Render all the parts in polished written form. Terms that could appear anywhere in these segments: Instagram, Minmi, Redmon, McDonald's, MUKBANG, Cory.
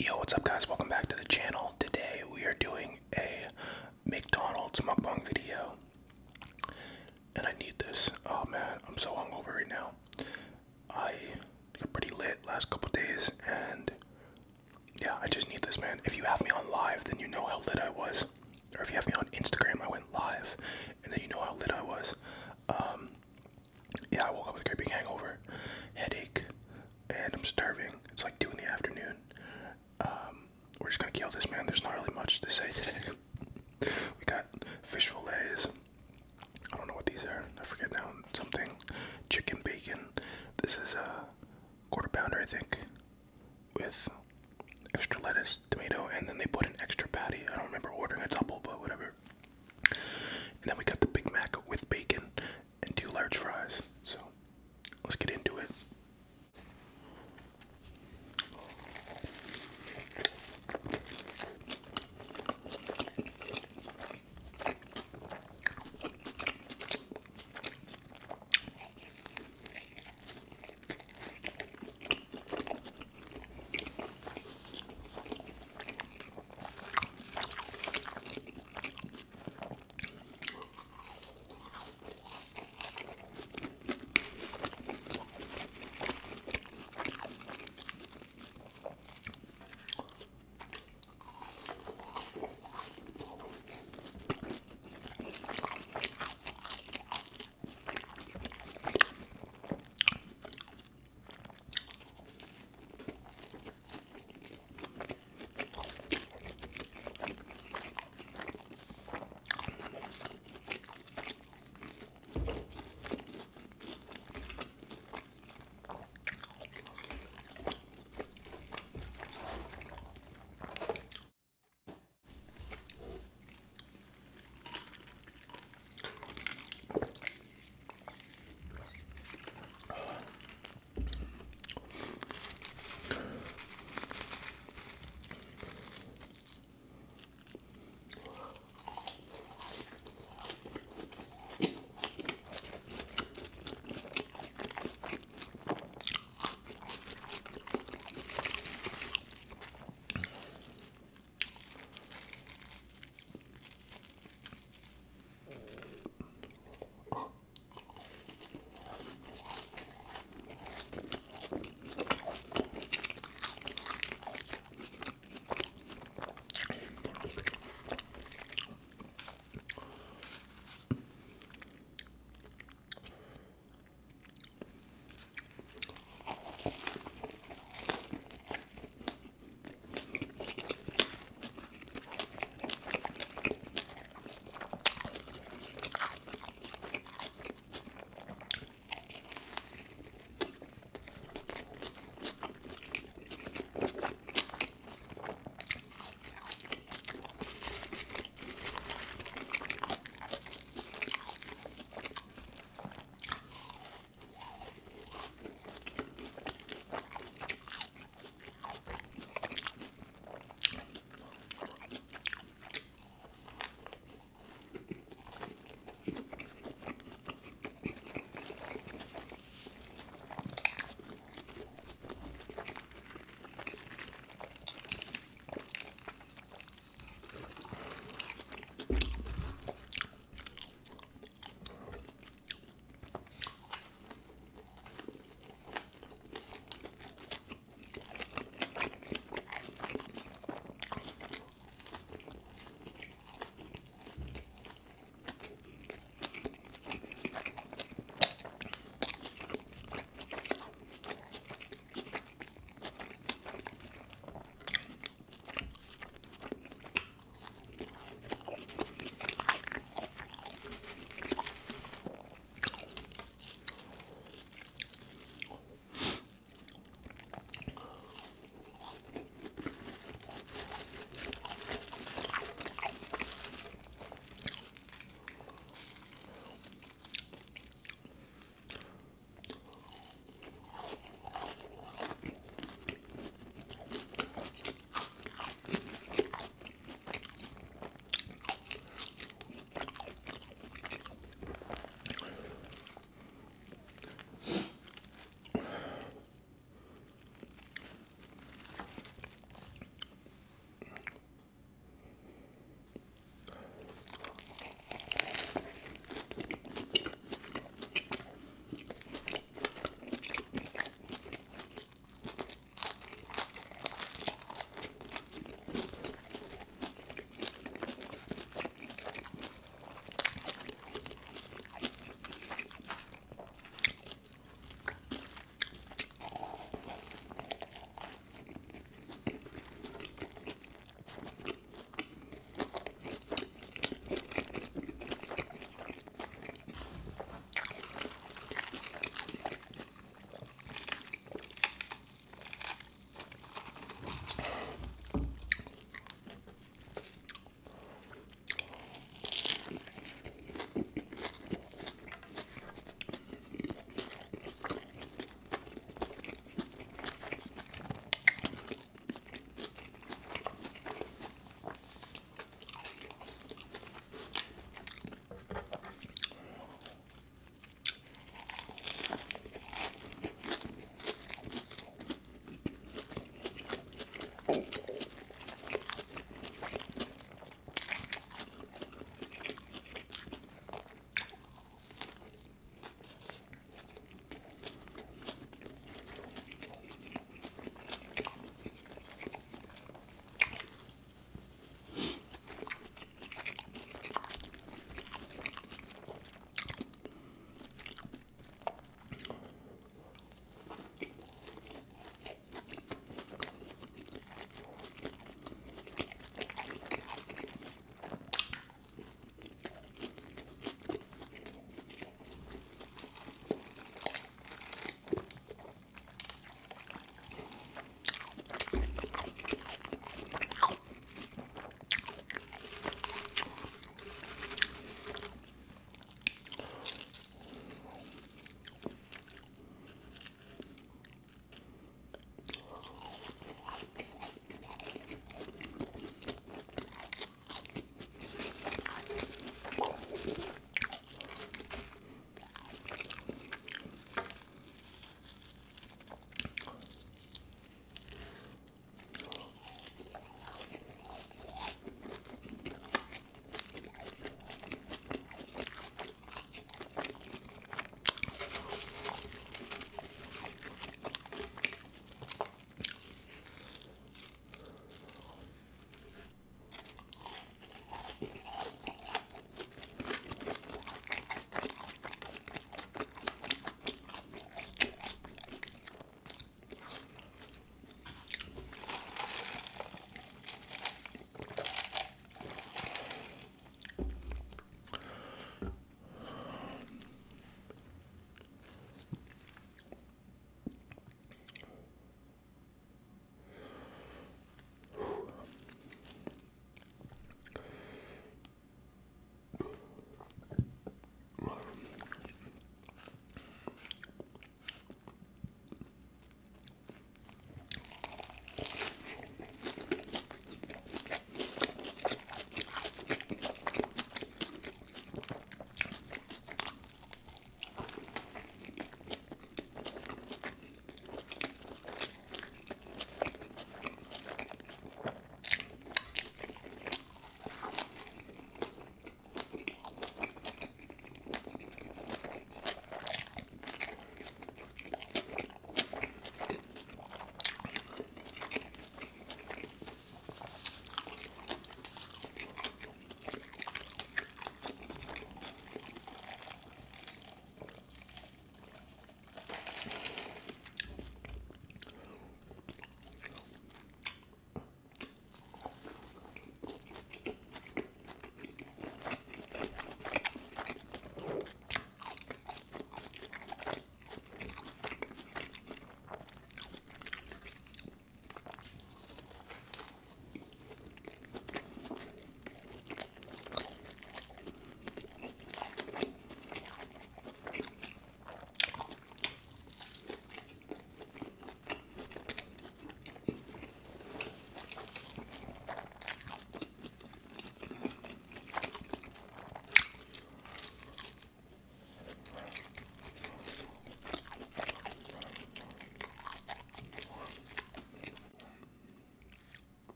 Yo, what's up guys, welcome back to the channel. Today we are doing a McDonald's mukbang video. And I need this. Oh man, I'm so hungover right now. I got pretty lit last couple days and yeah, I just need this, man. If you have me on live, then you know how lit I was. Or if you have me on Instagram, I went live and then you know how lit I was. Yeah, I woke up with a great big hangover, headache, and I'm starving. It's like 2 in the afternoon. We're just gonna kill this, man. There's not really much to say today. We got fish fillets. I don't know what these are. I forget now. Something. Chicken bacon. This is a quarter pounder, I think, with extra lettuce, tomato, and then they put an extra patty. I don't remember ordering a double, but whatever. And then we got the Big Mac with bacon and 2 large fries. So let's get into it.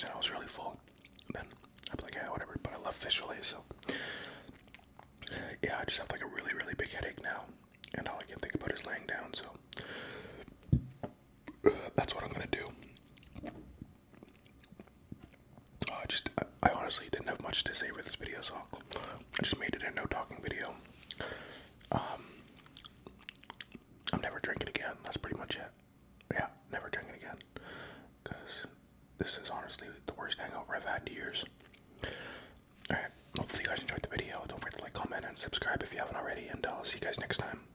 burgers and I was really full. Then I was like, yeah, whatever, but I love fish fillets, so yeah, I just have like a really, really big headache now, and all I can think about is laying down, so that's what I'm gonna do. I honestly didn't have much to say with this video, so I just made it a no talking video. I'm never drinking again, that's pretty much it. Yeah, never drinking again, because this is honestly the worst hangover I've had in years. Alright, hopefully you guys enjoyed the video. Don't forget to like, comment, and subscribe if you haven't already, and I'll see you guys next time.